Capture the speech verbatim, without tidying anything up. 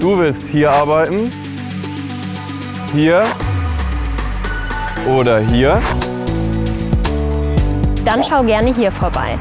Du willst hier arbeiten, hier oder hier. Dann schau gerne hier vorbei.